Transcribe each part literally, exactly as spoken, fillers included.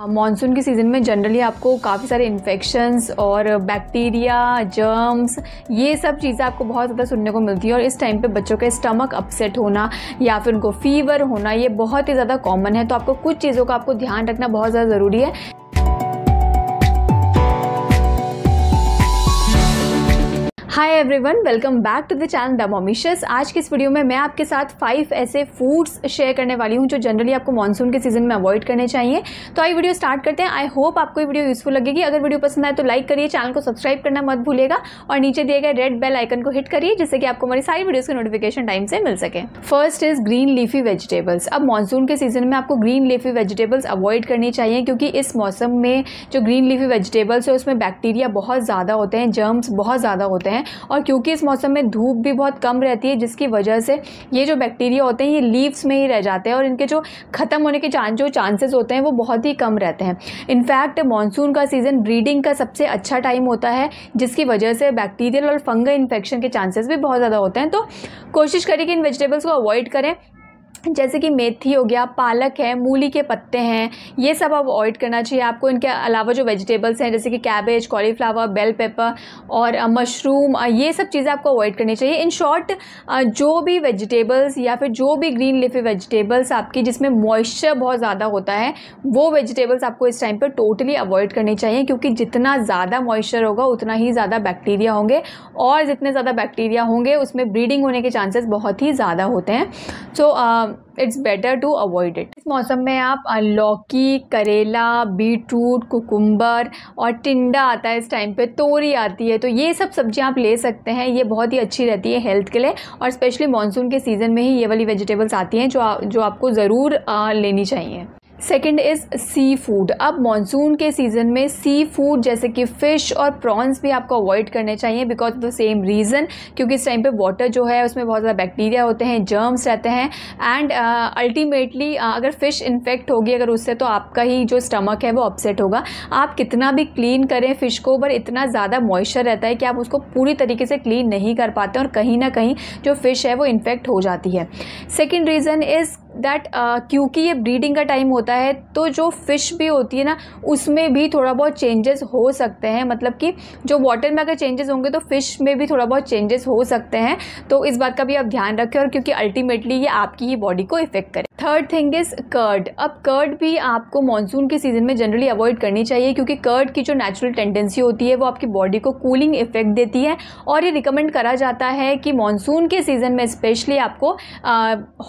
Monsoon के season में generally आपको काफ़ी सारे इन्फेक्शंस और बैक्टीरिया, जर्म्स, ये सब चीज़ें आपको बहुत ज़्यादा सुनने को मिलती है। और इस टाइम पे बच्चों के स्टमक अपसेट होना या फिर उनको फ़ीवर होना, ये बहुत ही ज़्यादा कॉमन है। तो आपको कुछ चीज़ों का आपको ध्यान रखना बहुत ज़्यादा ज़रूरी है। Hi everyone, welcome back to the channel the mommicious. आज की इस वीडियो में मैं आपके साथ फाइव ऐसे फूड्स शेयर करने वाली हूँ जो जनरली आपको मॉनसून के सीजन में अवॉइड करने चाहिए। तो आई वीडियो स्टार्ट करते हैं। आई होप आपको ये वीडियो यूजफुल लगेगी। अगर वीडियो पसंद आए तो लाइक करिए, चैनल को सब्सक्राइब करना मत भूलिएगा और नीचे दिए गए रेड बेल आइकन को हिट करिए जिससे कि आपको हमारी सारी वीडियोज़ के नोटिफिकेशन टाइम से मिल सके। First is green leafy vegetables. अब मॉनसून के सीजन में आपको ग्रीन लीफी वेजिटेबल्स अवॉइड करनी चाहिए क्योंकि इस मौसम में जो ग्रीन लीफी वेजिटेबल्स है उसमें बैक्टीरिया बहुत ज़्यादा होते हैं, जर्म्स बहुत ज़्यादा होते हैं और क्योंकि इस मौसम में धूप भी बहुत कम रहती है जिसकी वजह से ये जो बैक्टीरिया होते हैं ये लीव्स में ही रह जाते हैं और इनके जो ख़त्म होने के चांस जो चांसेस होते हैं वो बहुत ही कम रहते हैं। इनफैक्ट मॉनसून का सीज़न ब्रीडिंग का सबसे अच्छा टाइम होता है जिसकी वजह से बैक्टीरियल और फंगल इन्फेक्शन के चांसेस भी बहुत ज़्यादा होते हैं। तो कोशिश करें कि इन वेजिटेबल्स को अवॉइड करें, जैसे कि मेथी हो गया, पालक है, मूली के पत्ते हैं, ये सब आप अवॉइड करना चाहिए आपको। इनके अलावा जो वेजिटेबल्स हैं जैसे कि कैबेज, कॉलीफ्लावर, बेल पेपर और मशरूम, ये सब चीज़ें आपको अवॉइड करनी चाहिए। इन शॉर्ट, जो भी वेजिटेबल्स या फिर जो भी ग्रीन लीफी वेजिटेबल्स आपकी जिसमें मॉइस्चर बहुत ज़्यादा होता है वो वेजिटेबल्स आपको इस टाइम पर टोटली अवॉइड करनी चाहिए क्योंकि जितना ज़्यादा मॉइस्चर होगा उतना ही ज़्यादा बैक्टीरिया होंगे और जितने ज़्यादा बैक्टीरिया होंगे उसमें ब्रीडिंग होने के चांसेस बहुत ही ज़्यादा होते हैं। So it's better to avoid it. इस मौसम में आप लौकी, करेला, बीटरूट, कुकुम्बर और टिंडा आता है इस टाइम पे, तोरी आती है, तो ये सब सब्जियां आप ले सकते हैं। ये बहुत ही अच्छी रहती है हेल्थ के लिए और स्पेशली मॉनसून के सीज़न में ही ये वाली वेजिटेबल्स आती हैं जो आ, जो आपको ज़रूर लेनी चाहिए। Second is seafood. अब मॉनसून के सीज़न में सी फूड जैसे कि फ़िश और प्रॉन्स भी आपको अवॉइड करने चाहिए because of the same reason, क्योंकि इस टाइम पे वाटर जो है उसमें बहुत ज़्यादा बैक्टीरिया होते हैं, जर्म्स रहते हैं एंड अल्टीमेटली अगर फ़िश इन्फेक्ट होगी अगर उससे तो आपका ही जो स्टमक है वो अपसेट होगा। आप कितना भी क्लीन करें फ़िश को, पर इतना ज़्यादा मॉइस्चर रहता है कि आप उसको पूरी तरीके से क्लीन नहीं कर पाते और कहीं ना कहीं जो फ़िश है वो इन्फेक्ट हो जाती है। Second reason is that uh, क्योंकि ये ब्रीडिंग का टाइम होता है तो जो फ़िश भी होती है ना उसमें भी थोड़ा बहुत चेंजेस हो सकते हैं, मतलब कि जो वाटर में अगर चेंजेस होंगे तो फ़िश में भी थोड़ा बहुत चेंजेस हो सकते हैं। तो इस बात का भी आप ध्यान रखें और क्योंकि अल्टीमेटली ये आपकी ही बॉडी को इफेक्ट करे। Third thing is curd. अब कर्ड भी आपको मॉनसून के सीज़न में जनरली अवॉइड करनी चाहिए क्योंकि कर्ड की जो नेचुरल टेंडेंसी होती है वो आपकी बॉडी को कूलिंग इफेक्ट देती है और ये रिकमेंड करा जाता है कि मॉनसून के सीज़न में स्पेशली आपको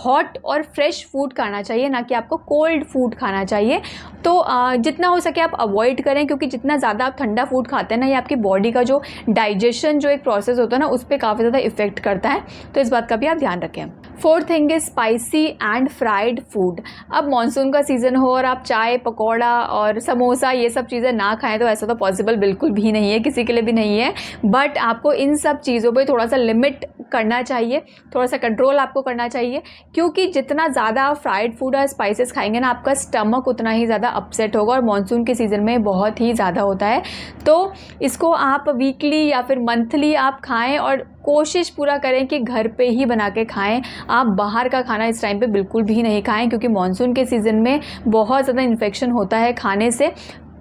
हॉट और फ्रेश फूड खाना चाहिए, ना कि आपको कोल्ड फूड खाना चाहिए। तो आ, जितना हो सके आप अवॉइड करें क्योंकि जितना ज़्यादा आप ठंडा फूड खाते हैं ना ये आपकी बॉडी का जो डाइजेशन जो एक प्रोसेस होता है ना उस पर काफ़ी ज़्यादा इफेक्ट करता है, तो इस बात का भी आप ध्यान रखें। Fourth thing is spicy and fried food. अब मॉनसून का सीज़न हो और आप चाय, पकौड़ा और समोसा ये सब चीज़ें ना खाएं तो ऐसा तो पॉसिबल बिल्कुल भी नहीं है, किसी के लिए भी नहीं है, बट आपको इन सब चीज़ों पे थोड़ा सा लिमिट करना चाहिए, थोड़ा सा कंट्रोल आपको करना चाहिए क्योंकि जितना ज़्यादा आप फ्राइड फूड और स्पाइसेस खाएंगे ना आपका स्टमक उतना ही ज़्यादा अपसेट होगा और मॉनसून के सीज़न में बहुत ही ज़्यादा होता है। तो इसको आप वीकली या फिर मंथली आप खाएँ और कोशिश पूरा करें कि घर पे ही बना के खाएँ। आप बाहर का खाना इस टाइम पे बिल्कुल भी नहीं खाएं क्योंकि मॉनसून के सीज़न में बहुत ज़्यादा इन्फेक्शन होता है खाने से।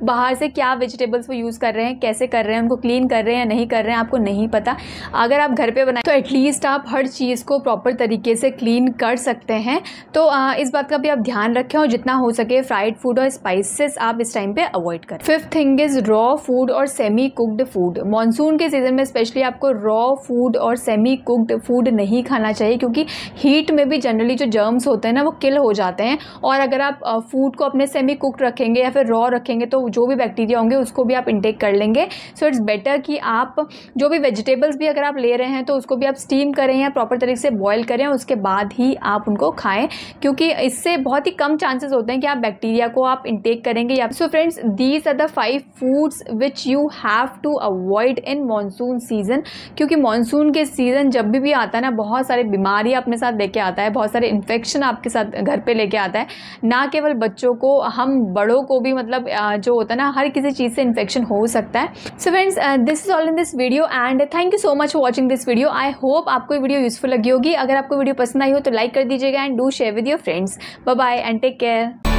बाहर से क्या वेजिटेबल्स वो यूज़ कर रहे हैं, कैसे कर रहे हैं, उनको क्लीन कर रहे हैं या नहीं कर रहे हैं आपको नहीं पता। अगर आप घर पे बनाएं तो एटलीस्ट आप हर चीज़ को प्रॉपर तरीके से क्लीन कर सकते हैं। तो इस बात का भी आप ध्यान रखें और जितना हो सके फ्राइड फूड और स्पाइसेस आप इस टाइम पे अवॉइड करें। Fifth thing is raw food और सेमी कुकड फूड। मानसून के सीज़न में स्पेशली आपको रॉ फूड और सेमी कुकड फूड नहीं खाना चाहिए क्योंकि हीट में भी जनरली जो जर्म्स होते हैं ना वो किल हो जाते हैं और अगर आप फूड को अपने सेमी कुकड रखेंगे या फिर रॉ रखेंगे तो जो भी बैक्टीरिया होंगे उसको भी आप इंटेक कर लेंगे। सो इट्स बेटर कि आप जो भी वेजिटेबल्स भी अगर आप ले रहे हैं तो उसको भी आप स्टीम करें या प्रॉपर तरीके से बॉईल करें, उसके बाद ही आप उनको खाएं क्योंकि इससे बहुत ही कम चांसेस होते हैं कि आप बैक्टीरिया को आप इंटेक करेंगे। या so friends, these are the five foods which you have to avoid in monsoon season क्योंकि मानसून के सीज़न जब भी भी आता है ना बहुत सारे बीमारी अपने साथ लेके आता है, बहुत सारे इन्फेक्शन आपके साथ घर पर लेके आता है, ना केवल बच्चों को, हम बड़ों को भी, मतलब जो होता है ना हर किसी चीज़ से इन्फेक्शन हो सकता है। So friends, this is all in this video and thank you so much for watching this video. I hope आपको ये वीडियो यूजफुल लगी होगी। अगर आपको वीडियो पसंद आई हो तो लाइक कर दीजिएगा and do share with your friends. Bye bye and take care.